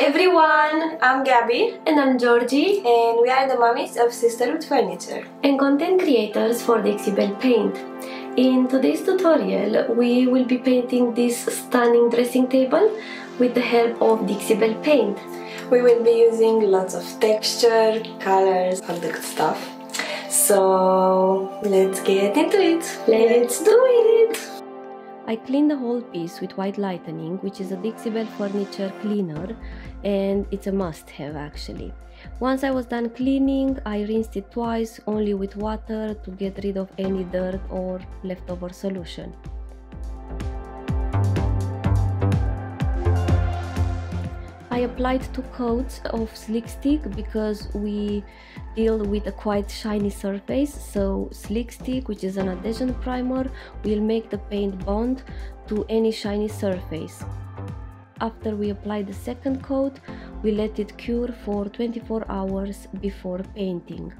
Hi everyone, I'm Gabby and I'm Georgie and we are the mummies of Sisterhood Furniture and content creators for Dixie Belle Paint. In today's tutorial we will be painting this stunning dressing table with the help of Dixie Belle Paint. We will be using lots of texture, colors, all the good stuff. So let's get into it! Let's do it! I cleaned the whole piece with White Lightning, which is a Dixie Belle Furniture cleaner, and it's a must-have actually. Once I was done cleaning, I rinsed it twice, only with water, to get rid of any dirt or leftover solution. I applied two coats of Slick Stick because we deal with a quite shiny surface, so Slick Stick, which is an adhesion primer, will make the paint bond to any shiny surface. After we apply the second coat, we let it cure for 24 hours before painting.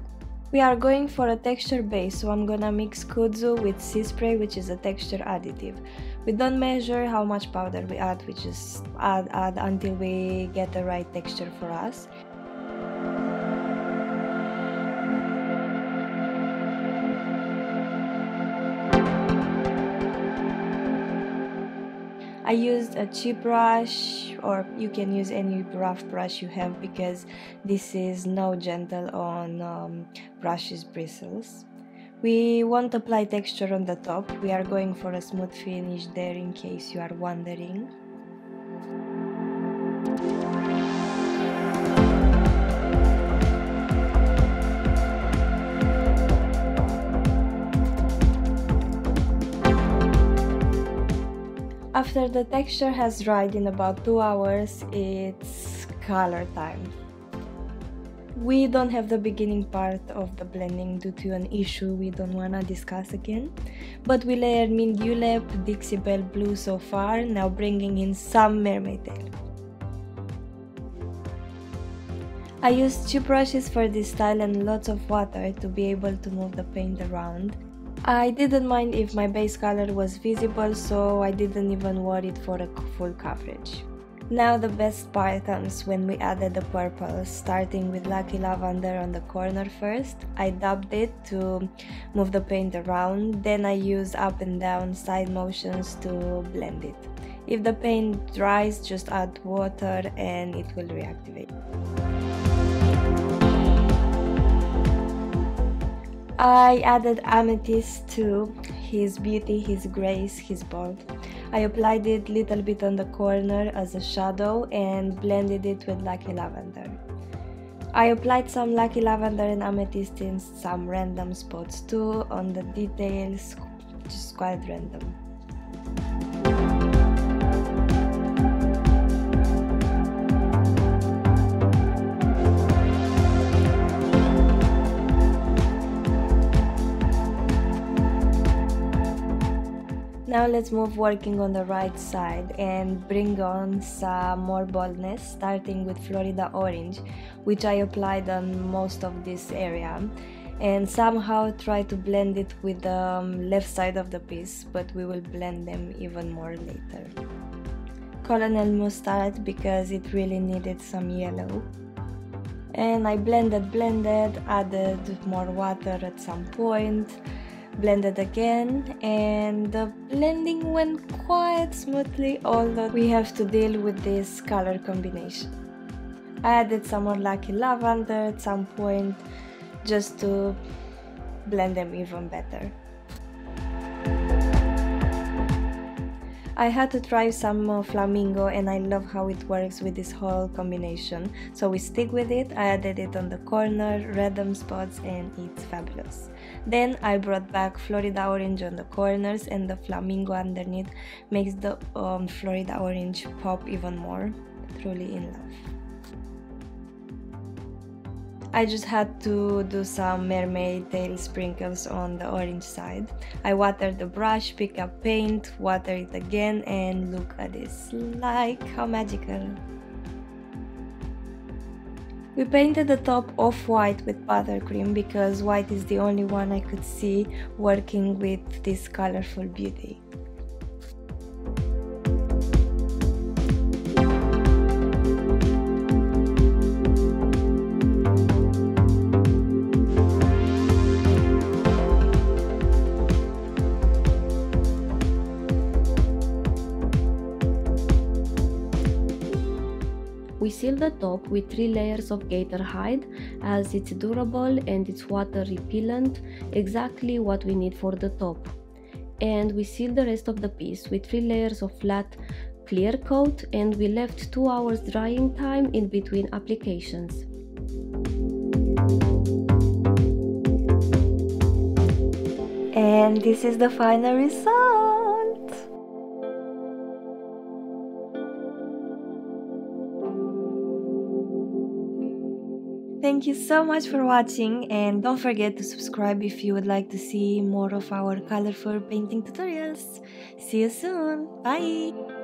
We are going for a texture base, so I'm gonna mix Kudzu with Sea Spray, which is a texture additive. We don't measure how much powder we add, we just add until we get the right texture for us. I used a cheap brush, or you can use any rough brush you have, because this is no gentle on brushes bristles. We won't apply texture on the top, we are going for a smooth finish there in case you are wondering. After the texture has dried in about 2 hours, it's color time. We don't have the beginning part of the blending due to an issue we don't wanna discuss again, but we layered Mint Julep, Dixie Belle Blue so far, now bringing in some Mermaid Tail. I used cheap brushes for this style and lots of water to be able to move the paint around. I didn't mind if my base color was visible, so I didn't even worry for a full coverage. Now the best part comes when we added the purple, starting with Lucky Lavender on the corner first. I dabbed it to move the paint around, then I used up and down side motions to blend it. If the paint dries, just add water and it will reactivate. I added Amethyst to his beauty, his grace, his bold. I applied it little bit on the corner as a shadow and blended it with Lucky Lavender. I applied some Lucky Lavender and Amethyst in some random spots too, on the details, just quite random. Now let's move working on the right side and bring on some more boldness, starting with Florida Orange, which I applied on most of this area, and somehow try to blend it with the left side of the piece, but we will blend them even more later. Colonel Mustard, because it really needed some yellow. And I blended, added more water at some point, blended again, and the blending went quite smoothly, although we have to deal with this color combination. I added some more Lucky Lavender at some point just to blend them even better. I had to try some Flamingo and I love how it works with this whole combination, so we stick with it. I added it on the corner, random spots, and it's fabulous. Then I brought back Florida Orange on the corners and the Flamingo underneath makes the Florida Orange pop even more. Truly in love. I just had to do some Mermaid Tail sprinkles on the orange side. I watered the brush, pick up paint, water it again, and look at this, like how magical. We painted the top off-white with Buttercream because white is the only one I could see working with this colorful beauty. We sealed the top with 3 layers of Gator Hide, as it's durable and it's water repellent, exactly what we need for the top. And we sealed the rest of the piece with 3 layers of flat clear coat, and we left 2 hours drying time in between applications. And this is the final result! Thank you so much for watching, and don't forget to subscribe if you would like to see more of our colorful painting tutorials. See you soon! Bye!